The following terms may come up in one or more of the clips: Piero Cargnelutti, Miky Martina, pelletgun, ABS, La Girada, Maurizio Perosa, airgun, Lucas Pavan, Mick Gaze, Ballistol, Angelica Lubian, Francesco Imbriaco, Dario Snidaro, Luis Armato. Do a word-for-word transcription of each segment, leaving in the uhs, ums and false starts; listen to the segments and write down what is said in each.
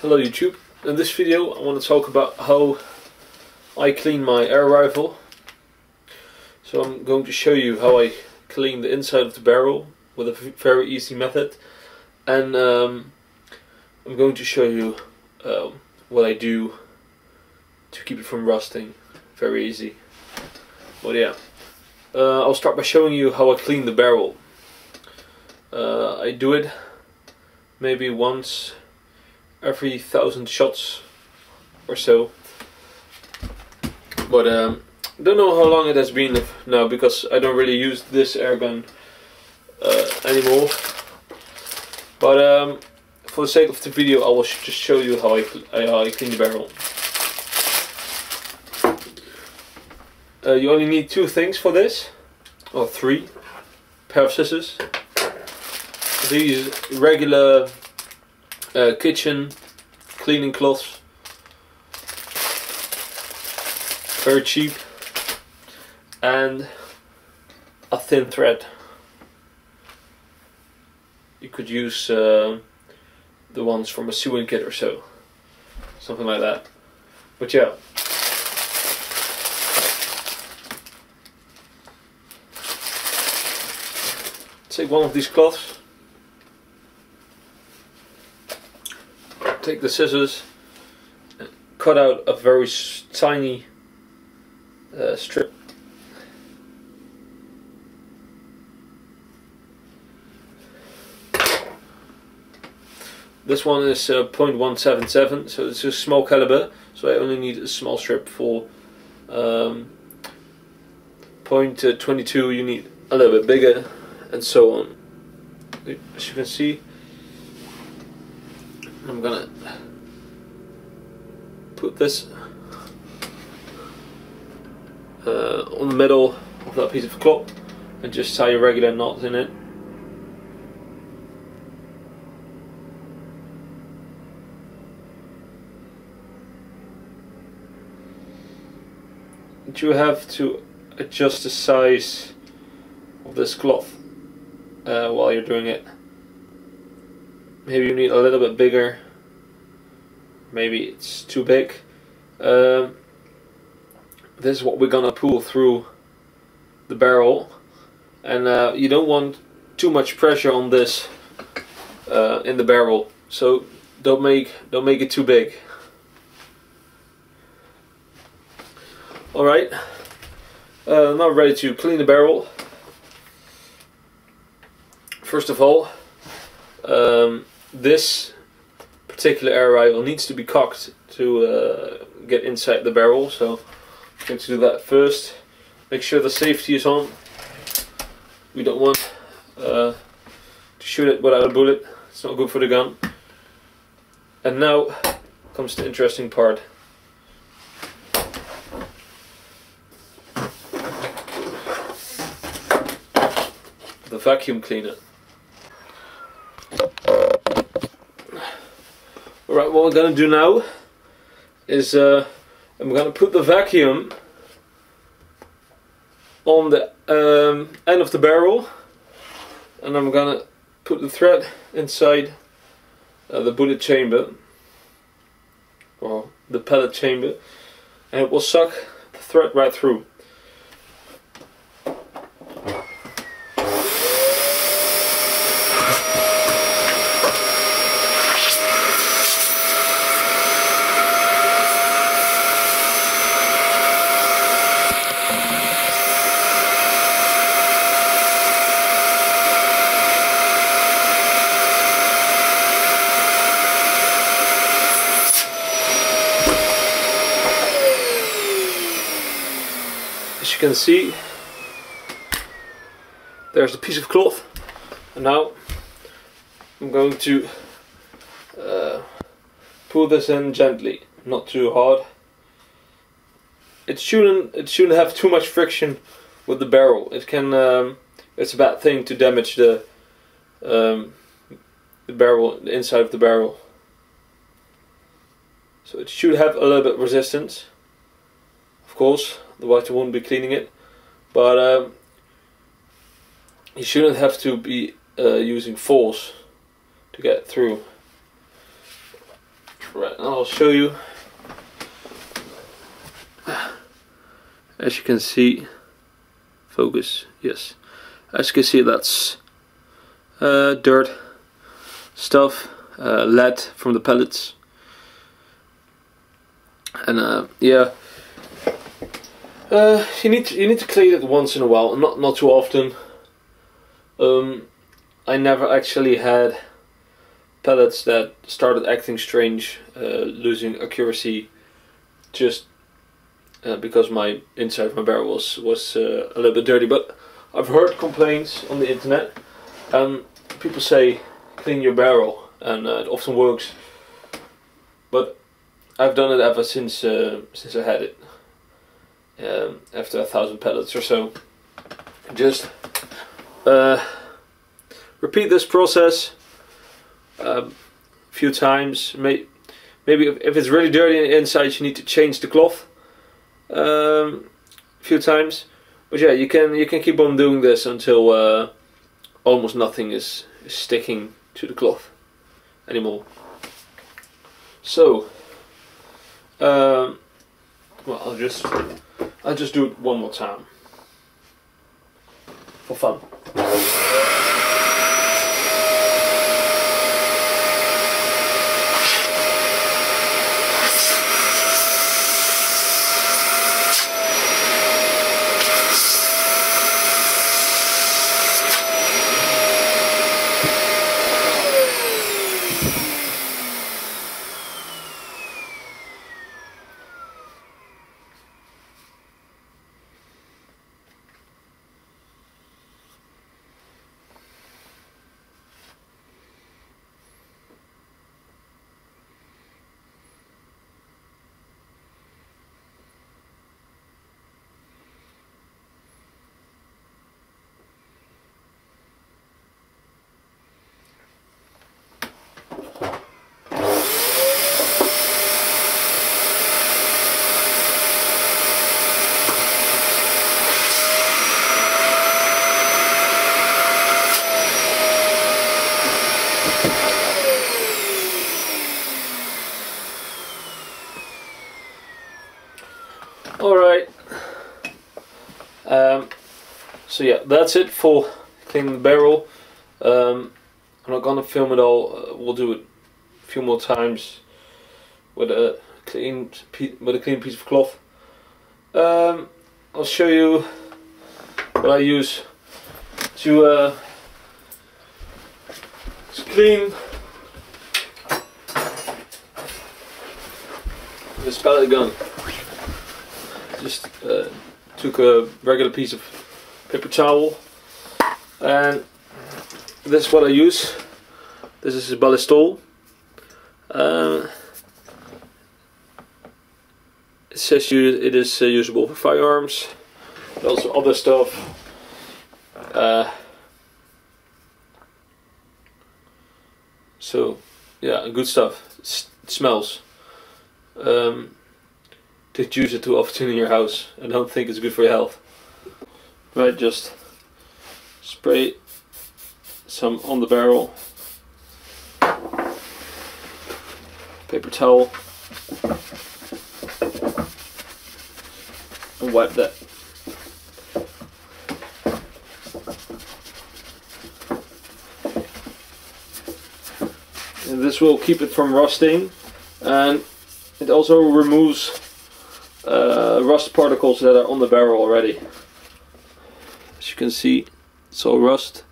Hello YouTube, in this video I want to talk about how I clean my air rifle. So I'm going to show you how I clean the inside of the barrel with a very easy method, and um, I'm going to show you um, what I do to keep it from rusting. Very easy. But yeah, uh, I'll start by showing you how I clean the barrel. Uh, I do it maybe once every thousand shots or so, but um, I don't know how long it has been now because I don't really use this airgun uh, anymore. But um, for the sake of the video, I will sh just show you how I, how I clean the barrel. Uh, you only need two things for this, or three: a pair of scissors, these regular Uh, kitchen cleaning cloths, very cheap, and a thin thread. You could use uh, the ones from a sewing kit or so, something like that. But yeah, take one of these cloths. Take the scissors and cut out a very tiny uh, strip. This one is uh, point one seven seven, so it's a small caliber, so I only need a small strip. For um, point two two you need a little bit bigger, and so on. As you can see, I'm gonna put this uh, on the middle of that piece of cloth and just tie a regular knot in it. And you have to adjust the size of this cloth uh, while you're doing it. Maybe you need a little bit bigger, maybe it's too big. Um, this is what we're gonna pull through the barrel, and uh, you don't want too much pressure on this uh, in the barrel, so don't make don't make it too big. All right, uh, now ready to clean the barrel. First of all, um, this particular air rifle needs to be cocked to uh, get inside the barrel, so I'm going to do that first. Make sure the safety is on. We don't want uh, to shoot it without a bullet, it's not good for the gun. And now comes the interesting part. The vacuum cleaner. Alright, what we're gonna do now is uh, I'm gonna put the vacuum on the um, end of the barrel, and I'm gonna put the thread inside uh, the bullet chamber, or the pellet chamber, and it will suck the thread right through. As you can see, there's a piece of cloth, and now I'm going to uh, pull this in gently, not too hard. It shouldn't it shouldn't have too much friction with the barrel. It can um, it's a bad thing to damage the um, the barrel, the inside of the barrel. So it should have a little bit of resistance, of course. Otherwise, you won't be cleaning it. But um, you shouldn't have to be uh, using force to get through. Right, and I'll show you. As you can see, focus, yes. As you can see, that's uh, dirt, stuff, uh, lead from the pellets. And uh, yeah, uh, you need to, you need to clean it once in a while, not not too often. Um, I never actually had pellets that started acting strange, uh, losing accuracy, just uh, because my inside of my barrel was was uh, a little bit dirty. But I've heard complaints on the internet, and people say clean your barrel, and uh, it often works. But I've done it ever since uh, since I had it, um, after a thousand pellets or so. Just uh, repeat this process a few times. Maybe if it's really dirty on the inside, you need to change the cloth um, a few times. But yeah, you can you can keep on doing this until uh, almost nothing is, is sticking to the cloth anymore. So. Um, well, I'll just I'll just do it one more time for fun. Alright, um, so yeah, that's it for cleaning the barrel. um, I'm not gonna film it all. Uh, we'll do it a few more times with a clean, with a clean piece of cloth. um, I'll show you what I use to, uh, to clean this pellet gun. Just uh, took a regular piece of paper towel, and this is what I use. This is Ballistol. Uh, it says you it is uh, usable for firearms, but also other stuff. Uh, so yeah, good stuff. It's, it smells. Um, Don't use it too often in your house. I don't think it's good for your health. Right, just spray some on the barrel. Paper towel. And wipe that. And this will keep it from rusting, and it also removes Uh, rust particles that are on the barrel already. As you can see, it's all rust,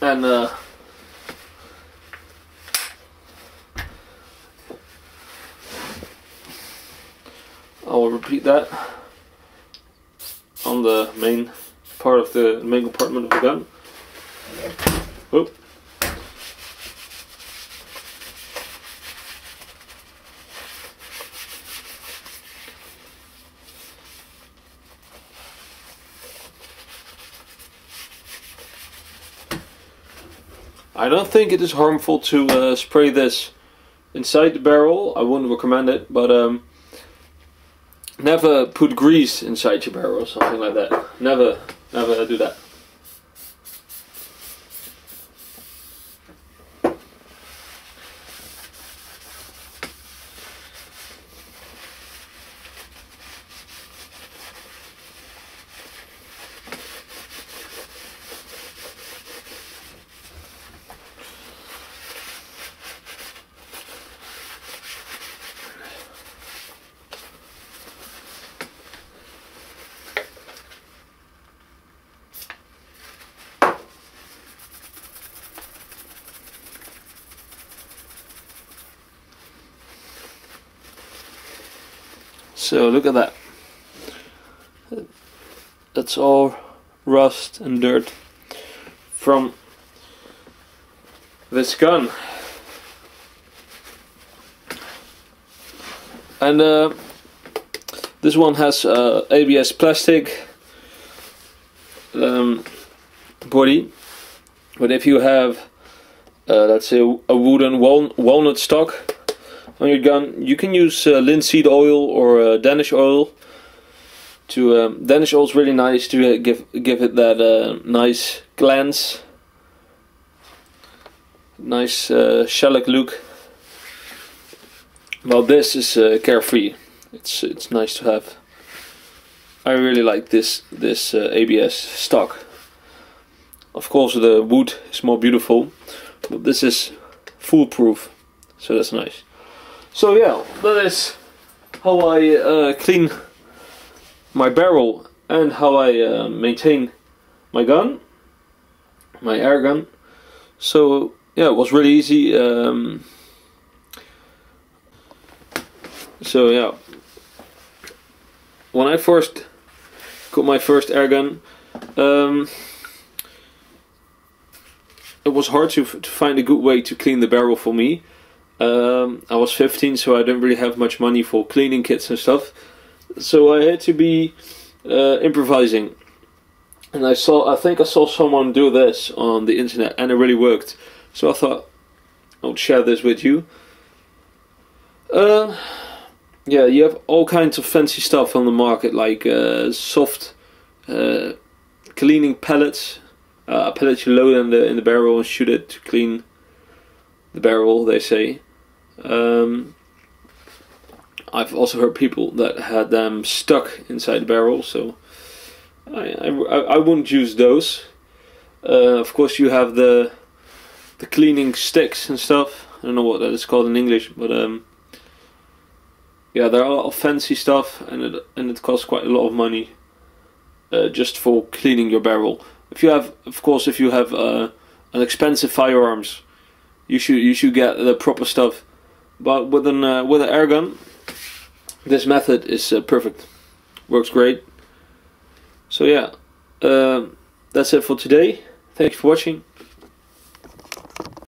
and uh, I will repeat that on the main part of the main compartment of the gun. Whoop. I don't think it is harmful to uh, spray this inside the barrel. I wouldn't recommend it, but um, never put grease inside your barrel or something like that. Never, never do that. So look at that. That's all rust and dirt from this gun. And uh, this one has uh, A B S plastic um, body, but if you have uh, let's say a wooden wal walnut stock on your gun, you can use uh, linseed oil or uh, Danish oil. To um, Danish oil is really nice to uh, give give it that uh, nice glance, nice uh, shellac look. Well, this is uh, carefree. It's it's nice to have. I really like this this uh, A B S stock. Of course, the wood is more beautiful, but this is foolproof, so that's nice. So yeah, that is how I uh, clean my barrel and how I uh, maintain my gun, my air gun. So yeah, it was really easy. Um, So yeah, when I first got my first air gun, um, it was hard to, to find a good way to clean the barrel for me. Um, I was fifteen, so I didn't really have much money for cleaning kits and stuff. So I had to be uh, improvising, and I saw I think I saw someone do this on the internet, and it really worked. So I thought I would share this with you. Uh, Yeah, you have all kinds of fancy stuff on the market, like uh, soft uh, cleaning pellets. Uh, a pellet you load in the in the barrel and shoot it to clean the barrel, they say. Um, I've also heard people that had them stuck inside the barrel, so I I, I wouldn't use those. Uh, of course, you have the the cleaning sticks and stuff. I don't know what that is called in English, but um. Yeah, there are a lot of fancy stuff, and it and it costs quite a lot of money uh, just for cleaning your barrel. If you have, of course, if you have uh, an expensive firearms, you should you should get the proper stuff. But with an uh, with an air gun, this method is uh, perfect, works great. So yeah, uh, that's it for today. Thanks for watching.